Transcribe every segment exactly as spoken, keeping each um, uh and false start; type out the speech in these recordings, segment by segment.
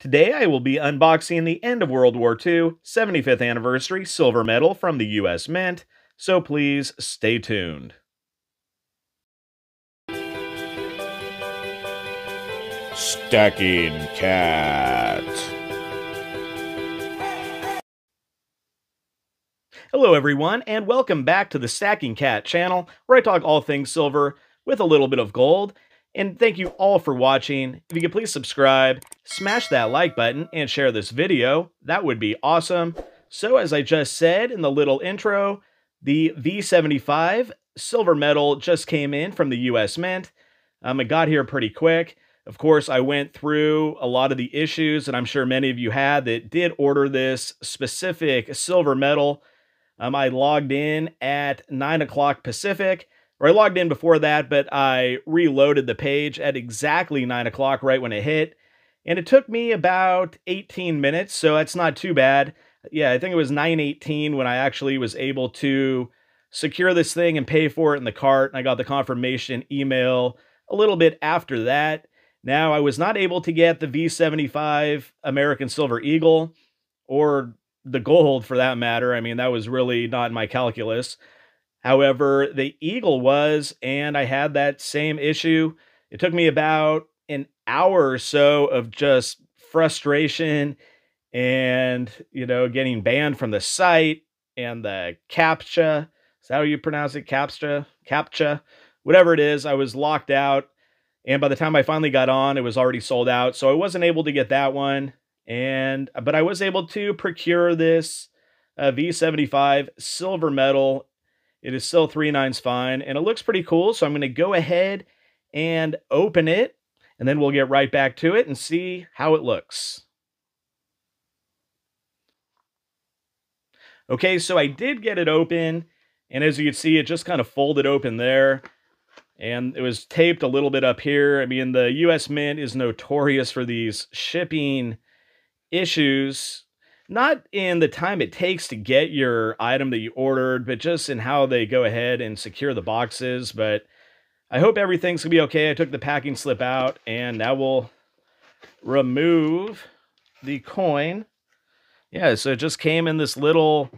Today I will be unboxing the End of World War Two seventy-fifth Anniversary Silver Medal from the U S Mint, so please stay tuned. Stacking Kat. Hello everyone, and welcome back to the Stacking Kat channel, where I talk all things silver with a little bit of gold. And thank you all for watching. If you could please subscribe, smash that like button, and share this video, that would be awesome. So as I just said in the little intro, the V seventy-five silver medal just came in from the U S Mint. Um, it got here pretty quick. Of course, I went through a lot of the issues that I'm sure many of you had that did order this specific silver medal. Um, I logged in at nine o'clock Pacific. Or I logged in before that, but I reloaded the page at exactly nine o'clock right when it hit. And it took me about eighteen minutes, so that's not too bad. Yeah, I think it was nine eighteen when I actually was able to secure this thing and pay for it in the cart. And I got the confirmation email a little bit after that. Now, I was not able to get the V seventy-five American Silver Eagle, or the gold for that matter. I mean, that was really not in my calculus. However, the Eagle was, and I had that same issue. It took me about an hour or so of just frustration and, you know, getting banned from the site and the CAPTCHA. Is that how you pronounce it? CAPTCHA? CAPTCHA? Whatever it is, I was locked out. And by the time I finally got on, it was already sold out. So I wasn't able to get that one. And but I was able to procure this uh, V seventy-five silver medal. It is still three nines fine, and it looks pretty cool, so I'm going to go ahead and open it, and then we'll get right back to it and see how it looks. Okay, so I did get it open, and as you can see, it just kind of folded open there, and it was taped a little bit up here. I mean, the U S Mint is notorious for these shipping issues. Not in the time it takes to get your item that you ordered, but just in how they go ahead and secure the boxes. But I hope everything's going to be okay. I took the packing slip out, and now we'll remove the coin. Yeah, so it just came in this little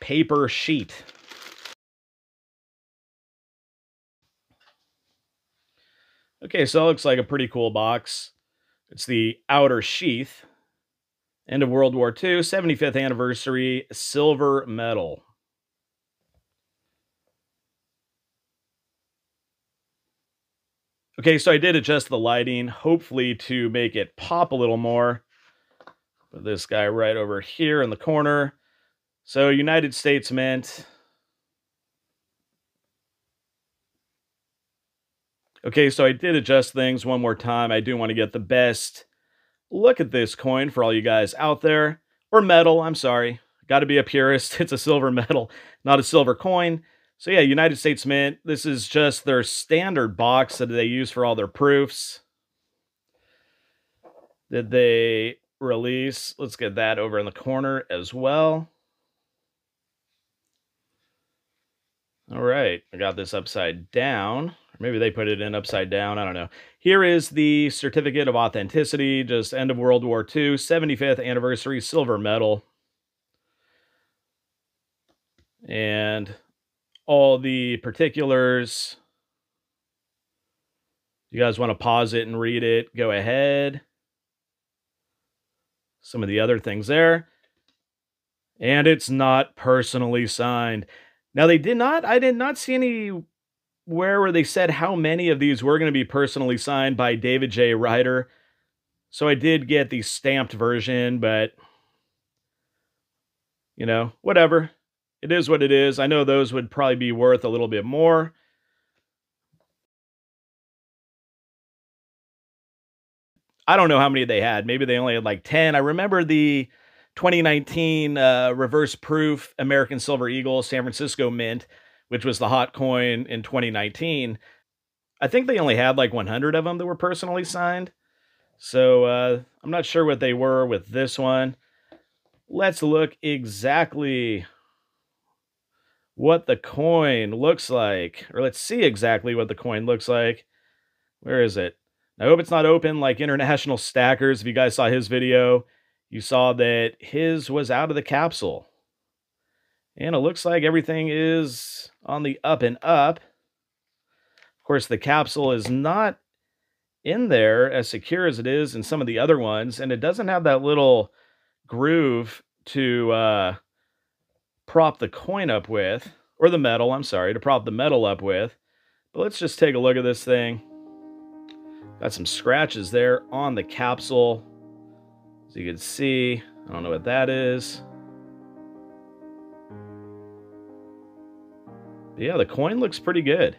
paper sheet. Okay, so it looks like a pretty cool box. It's the outer sheath. End of World War Two, seventy-fifth Anniversary Silver Medal. Okay, so I did adjust the lighting, hopefully to make it pop a little more. Put this guy right over here in the corner. So, United States Mint. Okay, so I did adjust things one more time. I do want to get the best look at this coin for all you guys out there. Or metal, I'm sorry. Got to be a purist. It's a silver medal, not a silver coin. So yeah, United States Mint. This is just their standard box that they use for all their proofs that they release. Let's get that over in the corner as well. All right, I got this upside down. Maybe they put it in upside down. I don't know. Here is the Certificate of Authenticity, just End of World War Two, seventy-fifth Anniversary Silver Medal. And all the particulars. If you guys want to pause it and read it, go ahead. Some of the other things there. And it's not personally signed. Now, they did not, I did not see any... where were they said how many of these were going to be personally signed by David J. Ryder. So I did get the stamped version, but, you know, whatever. It is what it is. I know those would probably be worth a little bit more. I don't know how many they had. Maybe they only had like ten. I remember the twenty nineteen uh, reverse proof American Silver Eagle San Francisco Mint, which was the hot coin in twenty nineteen, I think they only had like one hundred of them that were personally signed. So uh, I'm not sure what they were with this one. Let's look exactly what the coin looks like. Or let's see exactly what the coin looks like. Where is it? I hope it's not open like International Stackers. If you guys saw his video, you saw that his was out of the capsule. And it looks like everything is on the up and up. Of course, the capsule is not in there as secure as it is in some of the other ones. And it doesn't have that little groove to uh, prop the coin up with. Or the metal, I'm sorry, to prop the metal up with. But let's just take a look at this thing. Got some scratches there on the capsule. As you can see, I don't know what that is. But yeah, the coin looks pretty good.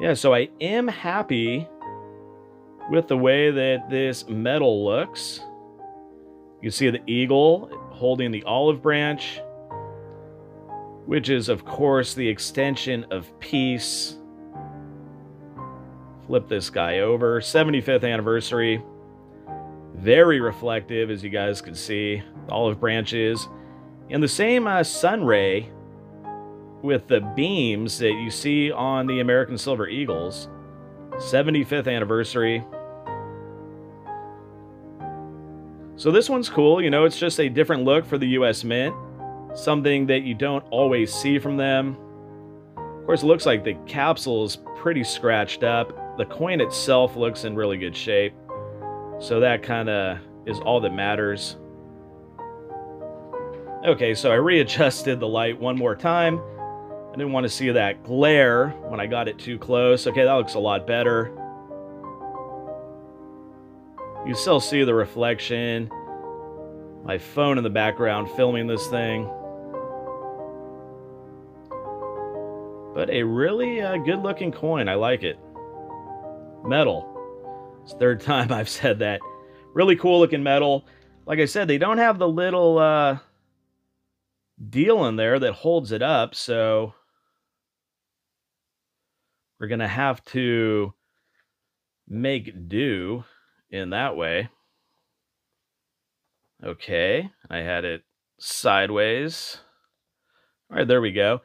Yeah, so I am happy with the way that this metal looks. You see the eagle holding the olive branch, which is, of course, the extension of peace. Flip this guy over. seventy-fifth anniversary. Very reflective, as you guys can see. Olive branches. And the same uh, sun ray with the beams that you see on the American Silver Eagles. seventy-fifth anniversary. So this one's cool. You know, it's just a different look for the U S Mint. Something that you don't always see from them. Of course, it looks like the capsule is pretty scratched up. The coin itself looks in really good shape. So that kind of is all that matters. Okay, so I readjusted the light one more time. I didn't want to see that glare when I got it too close. Okay, that looks a lot better. You still see the reflection. My phone in the background filming this thing. But a really uh, good-looking coin. I like it. Metal. It's the third time I've said that. Really cool-looking metal. Like I said, they don't have the little uh, deal in there that holds it up, so we're going to have to make do in that way. Okay, I had it sideways. All right, there we go.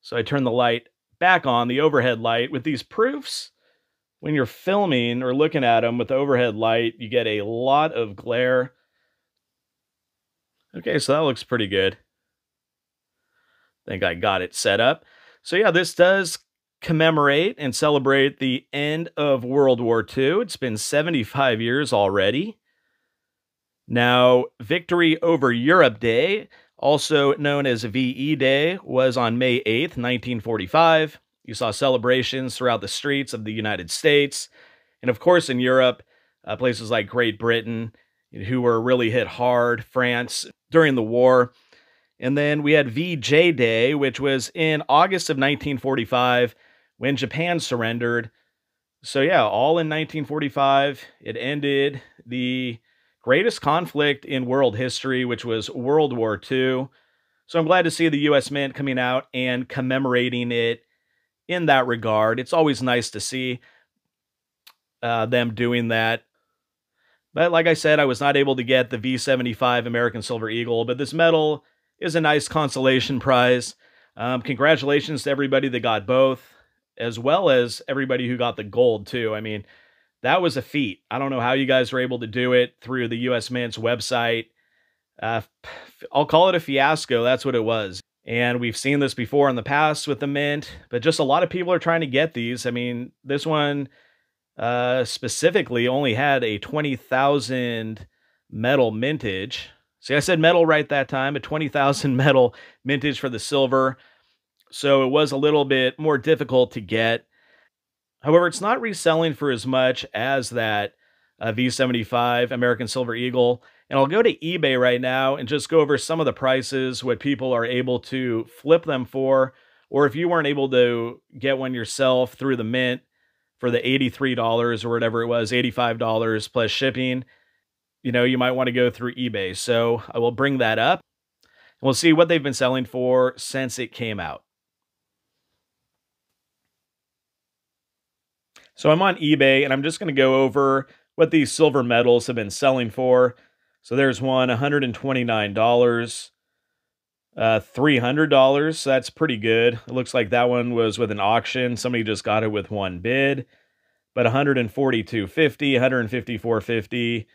So I turned the light back on, the overhead light. With these proofs, when you're filming or looking at them with the overhead light, you get a lot of glare. Okay, so that looks pretty good. I think I got it set up. So yeah, this does commemorate and celebrate the end of World War Two. It's been seventy-five years already. Now, Victory Over Europe Day, also known as V E Day, was on May eighth, nineteen forty-five. You saw celebrations throughout the streets of the United States. And of course, in Europe, uh, places like Great Britain, who were really hit hard, France, during the war. And then we had V J Day, which was in August of nineteen forty-five, when Japan surrendered. So yeah, all in nineteen forty-five, it ended the greatest conflict in world history, which was World War Two. So I'm glad to see the U S Mint coming out and commemorating it in that regard. It's always nice to see uh, them doing that. But like I said, I was not able to get the V seventy-five American Silver Eagle, but this medal is a nice consolation prize. Um, congratulations to everybody that got both, as well as everybody who got the gold, too. I mean, that was a feat. I don't know how you guys were able to do it through the U S Mint's website. Uh, I'll call it a fiasco. That's what it was. And we've seen this before in the past with the Mint, but just a lot of people are trying to get these. I mean, this one uh, specifically only had a twenty thousand metal mintage. See, I said metal right that time, a twenty thousand metal mintage for the silver. So it was a little bit more difficult to get. However, it's not reselling for as much as that uh, V seventy-five American Silver Eagle. And I'll go to eBay right now and just go over some of the prices, what people are able to flip them for. Or if you weren't able to get one yourself through the Mint for the eighty-three dollars or whatever it was, eighty-five dollars plus shipping, you know, you might want to go through eBay. So I will bring that up. We'll see what they've been selling for since it came out. So I'm on eBay, and I'm just going to go over what these silver medals have been selling for. So there's one, one hundred twenty-nine dollars. Uh, three hundred dollars, that's pretty good. It looks like that one was with an auction. Somebody just got it with one bid. But one hundred forty-two fifty, one hundred fifty-four fifty,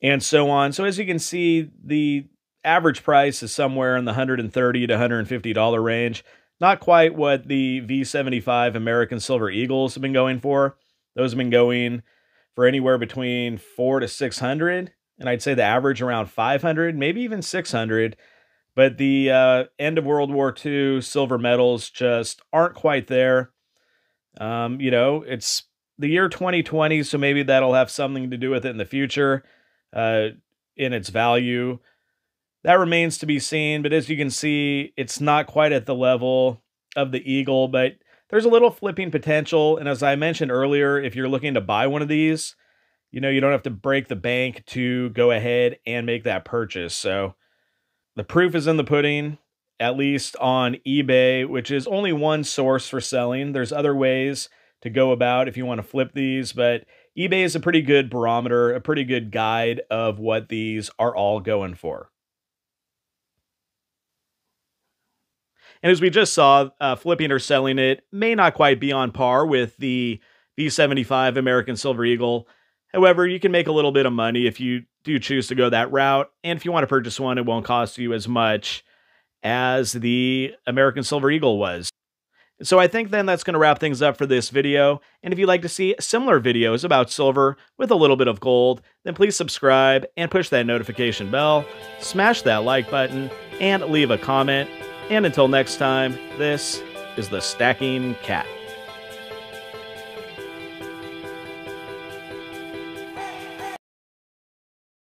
and so on. So as you can see, the average price is somewhere in the one hundred thirty to one hundred fifty dollar range. Not quite what the V seventy-five American Silver Eagles have been going for. Those have been going for anywhere between four to six hundred, and I'd say the average around five hundred, maybe even six hundred. But the uh, end of World War Two silver medals just aren't quite there. Um, you know, it's the year twenty twenty, so maybe that'll have something to do with it in the future, uh, in its value. That remains to be seen, but as you can see, it's not quite at the level of the Eagle, but there's a little flipping potential. And as I mentioned earlier, if you're looking to buy one of these, you know, you don't have to break the bank to go ahead and make that purchase. So the proof is in the pudding, at least on eBay, which is only one source for selling. There's other ways to go about if you want to flip these, but eBay is a pretty good barometer, a pretty good guide of what these are all going for. And as we just saw, uh, flipping or selling it may not quite be on par with the V seventy-five American Silver Eagle. However, you can make a little bit of money if you do choose to go that route. And if you want to purchase one, it won't cost you as much as the American Silver Eagle was. So I think then that's going to wrap things up for this video. And if you'd like to see similar videos about silver with a little bit of gold, then please subscribe and push that notification bell, smash that like button, and leave a comment. And until next time, this is the Stacking Kat.